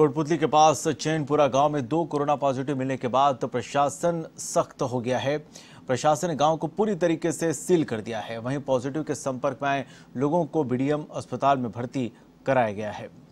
कोटपूतली के पास चैनपुरा गांव में 2 कोरोना पॉजिटिव मिलने के बाद प्रशासन सख्त हो गया है। प्रशासन ने गांव को पूरी तरीके से सील कर दिया है। वहीं पॉजिटिव के संपर्क में आए लोगों को बीडीएम अस्पताल में भर्ती कराया गया है।